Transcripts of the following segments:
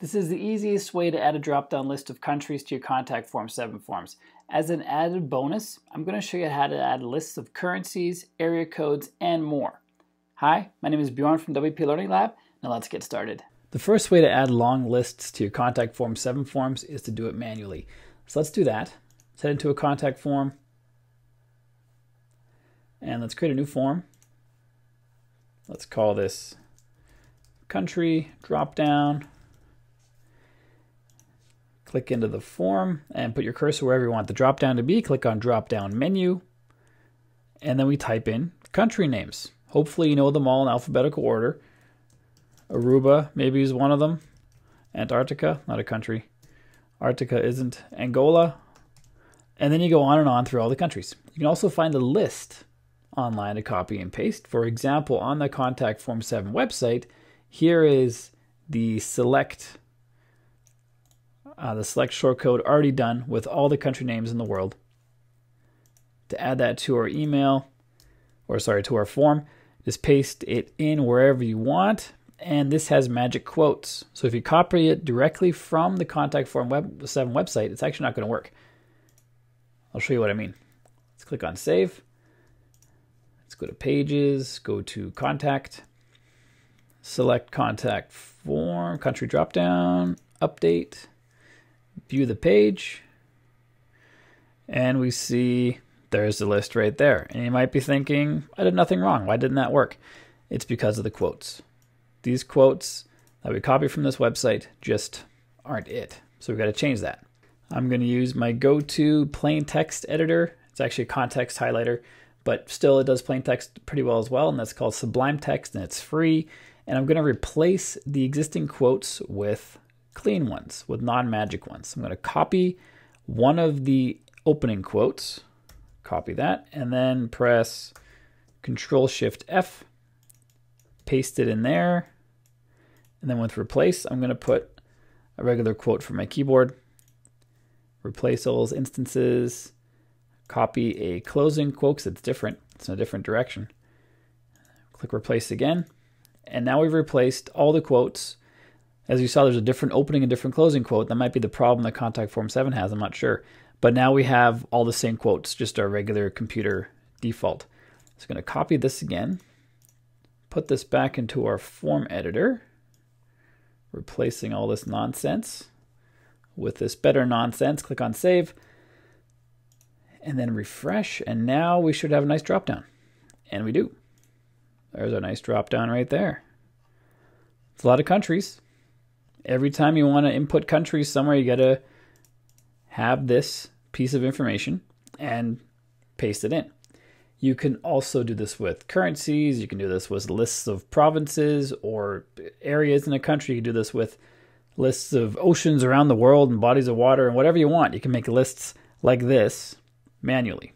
This is the easiest way to add a drop-down list of countries to your Contact Form 7 forms. As an added bonus, I'm going to show you how to add lists of currencies, area codes, and more. Hi, my name is Bjorn from WP Learning Lab. Now let's get started. The first way to add long lists to your Contact Form 7 forms is to do it manually. So let's do that. Let's head into a contact form. And let's create a new form. Let's call this country drop-down. Click into the form and put your cursor wherever you want the drop down to be. Click on drop down menu. And then we type in country names. Hopefully you know them all in alphabetical order. Aruba maybe is one of them. Antarctica, not a country. Arctica isn't. Angola. And then you go on through all the countries. You can also find a list online to copy and paste. For example, on the Contact Form 7 website, here is the select shortcode already done with all the country names in the world. To add that to our form, just paste it in wherever you want, and this has magic quotes. So if you copy it directly from the Contact Form 7 website, it's actually not going to work. I'll show you what I mean. Let's click on Save. Let's go to Pages, go to Contact, select Contact Form, Country Dropdown, Update. View the page, and we see there's the list right there. And you might be thinking, I did nothing wrong. Why didn't that work? It's because of the quotes. These quotes that we copy from this website just aren't it. So we've got to change that. I'm going to use my go-to plain text editor. It's actually a context highlighter, but still it does plain text pretty well as well. And that's called Sublime Text, and it's free. And I'm going to replace the existing quotes with clean ones, with non-magic ones. I'm going to copy one of the opening quotes, copy that, and then press Control-Shift-F, paste it in there, and then with replace, I'm going to put a regular quote from my keyboard, replace all those instances, copy a closing quote because it's different, it's in a different direction, click replace again, and now we've replaced all the quotes. As you saw, there's a different opening and different closing quote. That might be the problem that Contact Form 7 has, I'm not sure. But now we have all the same quotes, just our regular computer default. So I'm going to copy this again, put this back into our form editor, replacing all this nonsense with this better nonsense. Click on Save, and then refresh, and now we should have a nice dropdown. And we do. There's a nice dropdown right there. It's a lot of countries. Every time you want to input countries somewhere, you got to have this piece of information and paste it in. You can also do this with currencies. You can do this with lists of provinces or areas in a country. You can do this with lists of oceans around the world and bodies of water and whatever you want. You can make lists like this manually.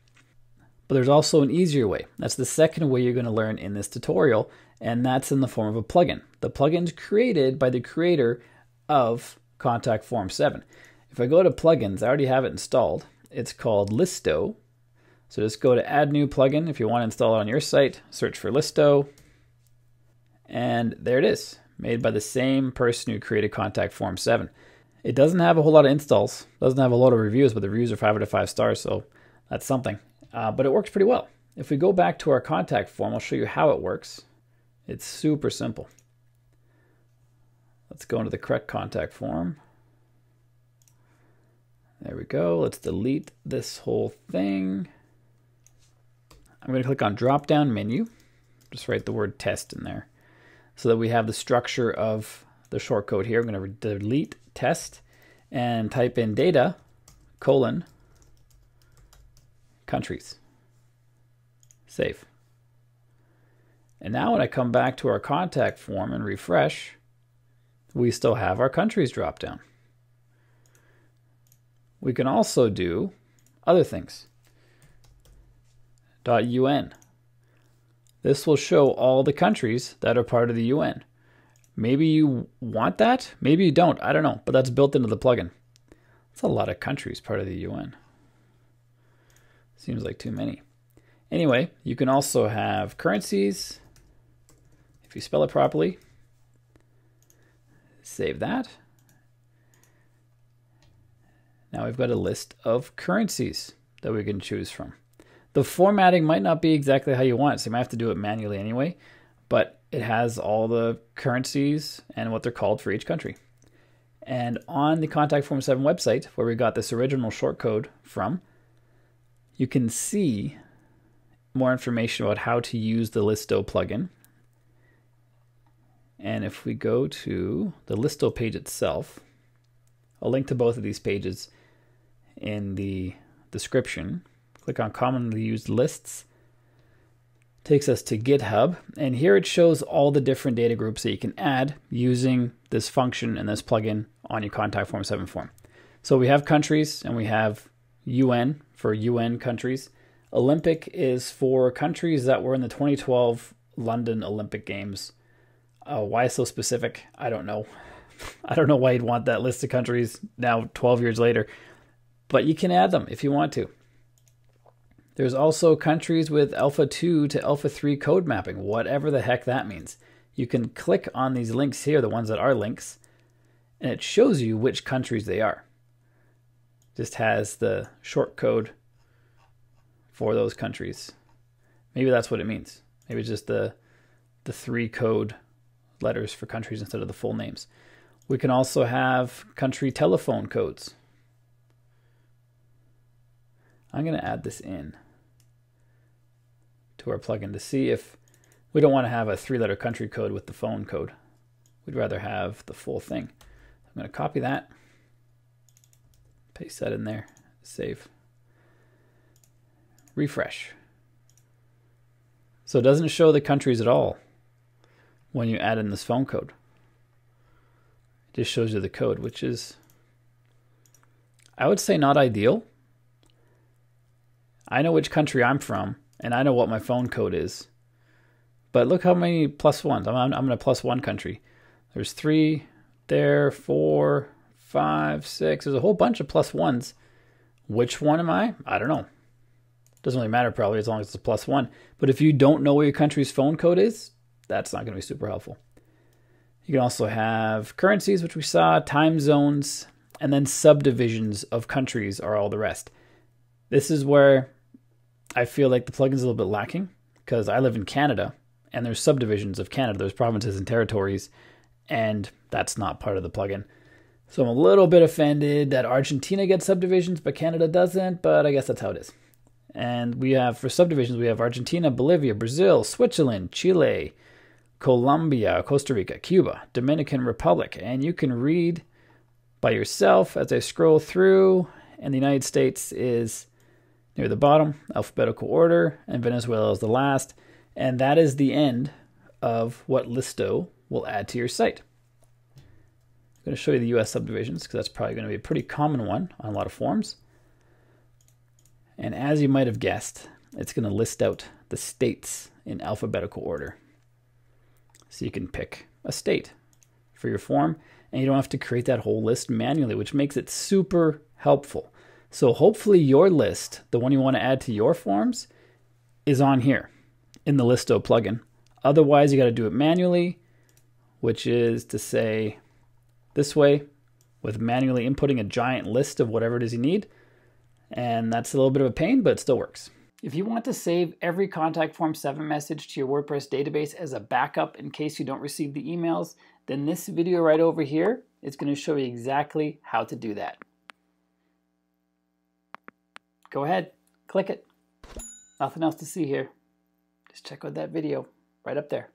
But there's also an easier way. That's the second way you're going to learn in this tutorial, and that's in the form of a plugin. The plugin's created by the creator of Contact Form 7. If I go to plugins, I already have it installed. It's called Listo. So just go to add new plugin. If you want to install it on your site, search for Listo. And there it is, made by the same person who created Contact Form 7. It doesn't have a whole lot of installs, doesn't have a lot of reviews, but the reviews are 5 out of 5 stars, so that's something. But it works pretty well. If we go back to our contact form, I'll show you how it works. It's super simple. Let's go into the correct contact form. There we go. Let's delete this whole thing. I'm going to click on drop down menu. Just write the word test in there so that we have the structure of the shortcode here. I'm going to delete test and type in data : countries. Save. And now when I come back to our contact form and refresh, we still have our countries dropdown. We can also do other things. .un. This will show all the countries that are part of the UN. Maybe you want that, maybe you don't, I don't know, but that's built into the plugin. That's a lot of countries part of the UN. Seems like too many. Anyway, you can also have currencies, if you spell it properly. Save that, Now we've got a list of currencies that we can choose from. The formatting might not be exactly how you want it, so you might have to do it manually anyway, but it has all the currencies and what they're called for each country. And on the Contact Form 7 website, where we got this original short code from, you can see more information about how to use the Listo plugin. And if we go to the Listo page itself, I'll link to both of these pages in the description. Click on commonly used lists. Takes us to GitHub, and here it shows all the different data groups that you can add using this function and this plugin on your Contact Form 7 form. So we have countries, and we have UN for UN countries. Olympic is for countries that were in the 2012 London Olympic Games. Why so specific? I don't know. I don't know why you'd want that list of countries now 12 years later, but you can add them if you want to. There's also countries with alpha 2 to alpha 3 code mapping, whatever the heck that means. You can click on these links here, the ones that are links, and it shows you which countries they are. Just has the short code for those countries. Maybe that's what it means. Maybe it's just the three code letters for countries instead of the full names. We can also have country telephone codes. I'm going to add this in to our plugin to see if we don't want to have a three-letter country code with the phone code. We'd rather have the full thing. I'm going to copy that, paste that in there, save, refresh. So it doesn't show the countries at all when you add in this phone code. It just shows you the code, which is, I would say, not ideal. I know which country I'm from, and I know what my phone code is. But look how many plus ones. I'm in a plus one country. There's 3 there, 4, 5, 6. There's a whole bunch of plus ones. Which one am I? I don't know. Doesn't really matter probably as long as it's a plus one. But if you don't know what your country's phone code is, that's not going to be super helpful. You can also have currencies, which we saw, time zones, and then subdivisions of countries are all the rest. This is where I feel like the plugin's a little bit lacking, because I live in Canada and there's subdivisions of Canada. There's provinces and territories, and that's not part of the plugin. So I'm a little bit offended that Argentina gets subdivisions, but Canada doesn't, but I guess that's how it is. And we have, for subdivisions, we have Argentina, Bolivia, Brazil, Switzerland, Chile, Colombia, Costa Rica, Cuba, Dominican Republic. And you can read by yourself as I scroll through, and the United States is near the bottom, alphabetical order, and Venezuela is the last. And that is the end of what Listo will add to your site. I'm going to show you the US subdivisions, because that's probably going to be a pretty common one on a lot of forms. And as you might have guessed, it's going to list out the states in alphabetical order. So you can pick a state for your form, and you don't have to create that whole list manually, which makes it super helpful. So hopefully your list, the one you want to add to your forms, is on here in the Listo plugin. Otherwise, you got to do it manually, which is to say this way, with manually inputting a giant list of whatever it is you need. And that's a little bit of a pain, but it still works. If you want to save every Contact Form 7 message to your WordPress database as a backup in case you don't receive the emails, then this video right over here is going to show you exactly how to do that. Go ahead, click it. Nothing else to see here. Just check out that video right up there.